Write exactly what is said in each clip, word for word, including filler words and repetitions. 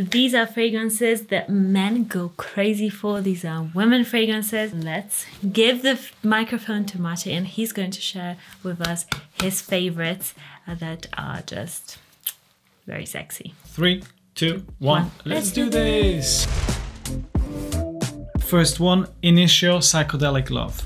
These are fragrances that men go crazy for. These are women fragrances. Let's give the microphone to Mati, and he's going to share with us his favorites that are just very sexy. Three, two, one. one. Let's do this. First one, Initial Psychedelic Love.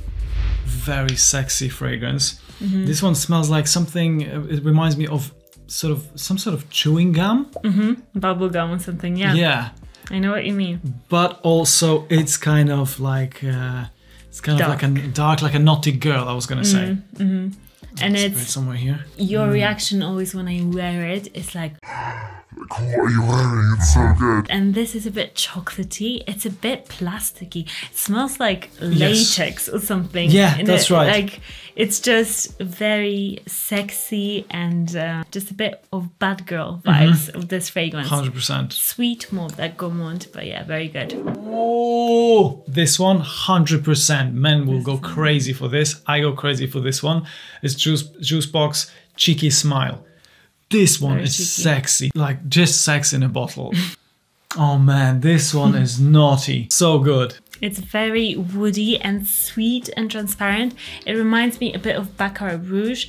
Very sexy fragrance. Mm-hmm. This one smells like something. It reminds me of sort of some sort of chewing gum, mm-hmm. bubble gum or something. Yeah, yeah, I know what you mean. But also, it's kind of like uh, it's kind dark. of like a dark, like a naughty girl. I was gonna mm-hmm. say. Mm-hmm. And it's somewhere here. Your mm. reaction always when I wear it is like, like, what are you wearing? It's so good. And this is a bit chocolatey. It's a bit plasticky. It smells like latex yes. or something. Yeah, and that's it, right. Like, it's just very sexy and uh, just a bit of bad girl vibes mm-hmm. of this fragrance. one hundred percent. Sweet, more of that gourmand, but yeah, very good. Oh, this one, one hundred percent. Men will go crazy for this. I go crazy for this one. It's Juice, Juice Box Cheeky Smile. This one Very is cheeky. sexy, like just sex in a bottle. Oh man, this one is naughty. So good. It's very woody and sweet and transparent. It reminds me a bit of Baccarat Rouge,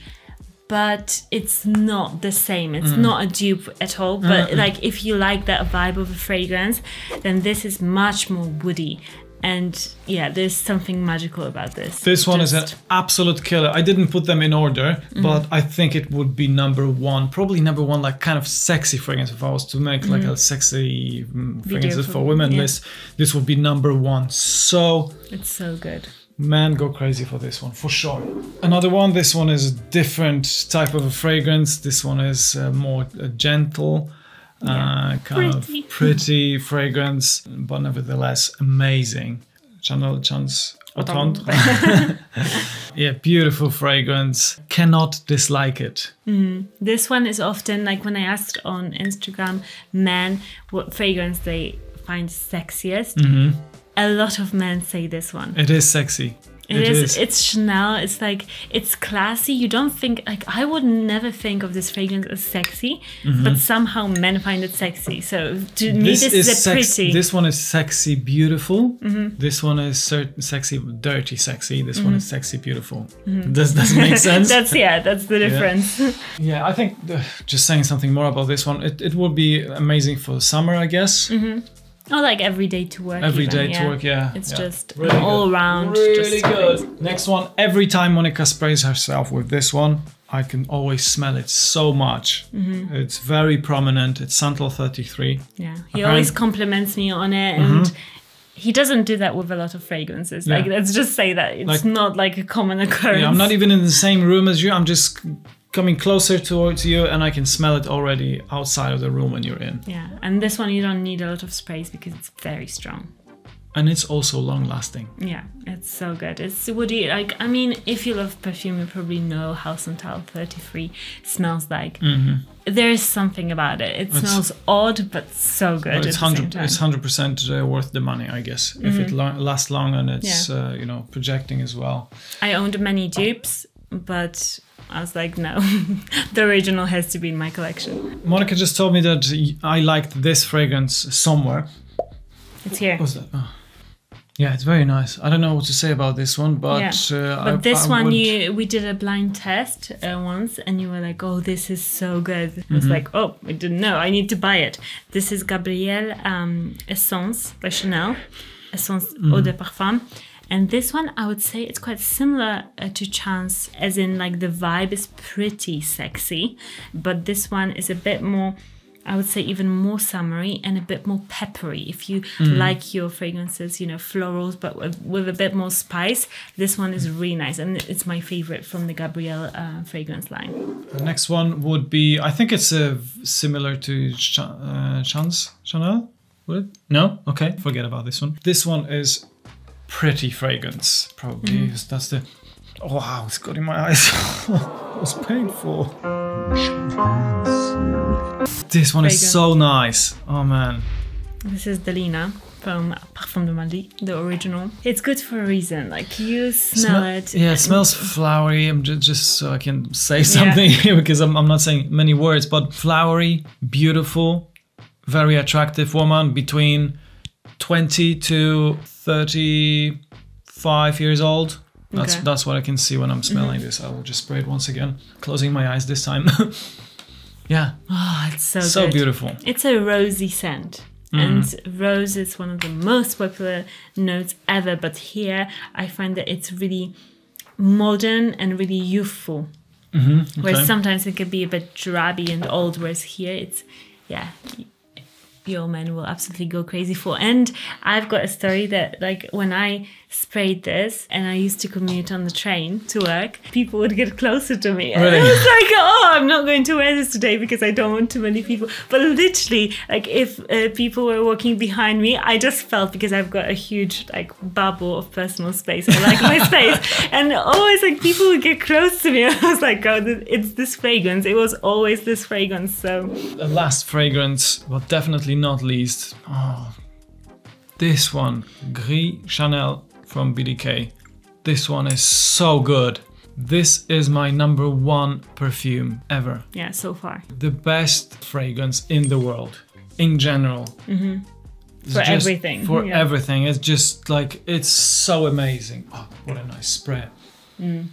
but it's not the same. It's mm. not a dupe at all. But Mm-mm. like, if you like that vibe of a fragrance, then this is much more woody. And yeah, there's something magical about this. This one Just... is an absolute killer. I didn't put them in order, mm-hmm. but I think it would be number one, probably number one, like kind of sexy fragrance. If I was to make mm-hmm. like a sexy mm, fragrances for women yeah. list, this would be number one. So it's so good. Men go crazy for this one, for sure. Another one, this one is a different type of a fragrance. This one is uh, more uh, gentle. Yeah. Uh, kind pretty. of pretty fragrance, but nevertheless amazing. Chanel Chance Eau Tendre. Yeah, beautiful fragrance. Cannot dislike it. Mm. This one is often, like when I asked on Instagram men what fragrance they find sexiest, mm-hmm. a lot of men say this one. It is sexy. It, it is, is. It's Chanel. It's like, it's classy. You don't think, like, I would never think of this fragrance as sexy, mm-hmm. but somehow men find it sexy. So to me, this is, is a pretty. This one is sexy, beautiful. Mm-hmm. This one is sexy, dirty, sexy. This mm-hmm. one is sexy, beautiful. Mm-hmm. Does that make sense? That's, yeah, that's the difference. Yeah, yeah, I think uh, just saying something more about this one, it, it would be amazing for summer, I guess. Mm-hmm. Oh, like every day to work. Every even, day yeah. to work, yeah. It's yeah. just really all good. around. Really just good. Crazy. Next one, every time Monika sprays herself with this one, I can always smell it so much. Mm-hmm. It's very prominent. It's Santal thirty-three. Yeah, he Apparently. always compliments me on it, and mm-hmm. he doesn't do that with a lot of fragrances. Yeah. Like, let's just say that it's like, not like a common occurrence. Yeah, I'm not even in the same room as you. I'm just coming closer towards you, and I can smell it already outside of the room when you're in. Yeah, and this one you don't need a lot of sprays because it's very strong. And it's also long lasting. Yeah, it's so good. It's woody. Like, I mean, if you love perfume, you probably know how Santal thirty-three smells like. Mm-hmm. There is something about it. It it's, smells odd, but so good. It's hundred. It's hundred percent worth the money, I guess, mm-hmm. if it lo lasts long and it's yeah. uh, you know, projecting as well. I owned many dupes, but I was like, no, the original has to be in my collection. Monika just told me that I liked this fragrance somewhere. It's here. What was that? Oh. Yeah, it's very nice. I don't know what to say about this one, but yeah. uh, but I, this I one would... you we did a blind test uh, once, and you were like, "Oh, this is so good." Mm-hmm. I was like, "Oh, I didn't know. I need to buy it." This is Gabrielle um, Essence by Chanel, Essence mm. Eau de Parfum. And this one, I would say it's quite similar uh, to Chance, as in like the vibe is pretty sexy, but this one is a bit more, I would say even more summery and a bit more peppery. If you mm. like your fragrances, you know, florals, but with, with a bit more spice, this one is really nice. And it's my favorite from the Gabrielle uh, fragrance line. The next one would be, I think it's uh, similar to Ch uh, Chance, Chanel? Would it? No? Okay, forget about this one. This one is... pretty fragrance, probably. Mm-hmm. That's the... Oh, wow, it's got in my eyes. It was painful. This one fragrance. is so nice. Oh, man. This is Delina from Parfum de Maldi, the original. It's good for a reason. Like, you smell Sme it. Yeah, it smells flowery. I'm just, just so I can say something yeah. here, because I'm, I'm not saying many words, but flowery, beautiful, very attractive woman between twenty to thirty-five years old. That's, okay. that's what I can see when I'm smelling mm-hmm. this. I will just spray it once again, closing my eyes this time. Yeah. Oh, it's so So good. beautiful. It's a rosy scent. Mm. And rose is one of the most popular notes ever. But here I find that it's really modern and really youthful. Mm-hmm. Okay. Whereas sometimes it can be a bit drabby and old. Whereas here it's, yeah, your man will absolutely go crazy for. And I've got a story that, like, when I sprayed this and I used to commute on the train to work, people would get closer to me. And really? I was like, oh, I'm not going to wear this today because I don't want too many people. But literally, like, if uh, people were walking behind me, I just felt, because I've got a huge, like, bubble of personal space. I like my space. And always, like, people would get close to me. I was like, oh, it's this fragrance. It was always this fragrance. So the last fragrance, well, definitely not least, oh, this one, Gris Chanel from B D K. This one is so good. This is my number one perfume ever. Yeah, so far. The best fragrance in the world, in general. Mm-hmm. For everything. For yeah. everything. It's just like, it's so amazing. Oh, what a nice spray. Mm.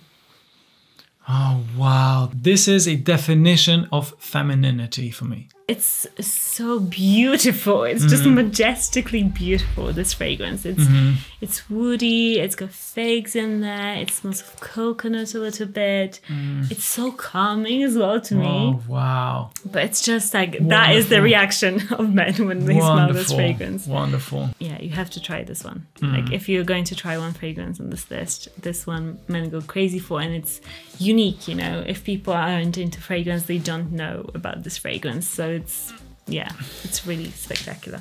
Oh, wow. This is a definition of femininity for me. It's so beautiful. It's just mm. majestically beautiful, this fragrance. It's mm-hmm. it's woody, it's got figs in there, it smells of coconut a little bit. Mm. It's so calming as well to oh, me. Oh, wow. But it's just like, Wonderful. that is the reaction of men when they Wonderful. smell this fragrance. Wonderful. Yeah, you have to try this one. Mm. Like, if you're going to try one fragrance on this list, this one men go crazy for, and it's unique, you know. If people aren't into fragrance, they don't know about this fragrance. So It's, yeah, it's really spectacular.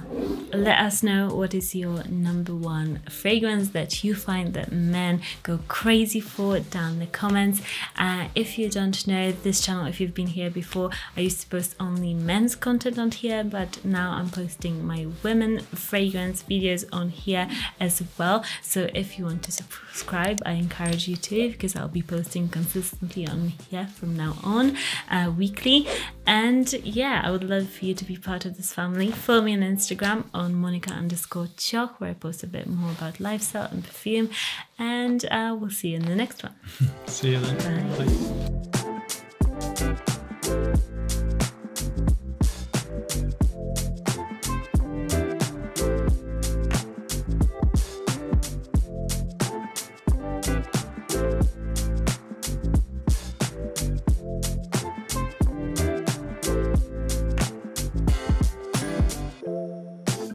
Let us know what is your number one fragrance that you find that men go crazy for down in the comments. Uh, if you don't know this channel, if you've been here before, I used to post only men's content on here, but now I'm posting my women fragrance videos on here as well. So if you want to subscribe, I encourage you to, because I'll be posting consistently on here from now on, uh, weekly. And yeah, I would love for you to be part of this family. Follow me on Instagram on Monika underscore Cioch, where I post a bit more about lifestyle and perfume. And uh, we'll see you in the next one. See you then. Bye. Bye.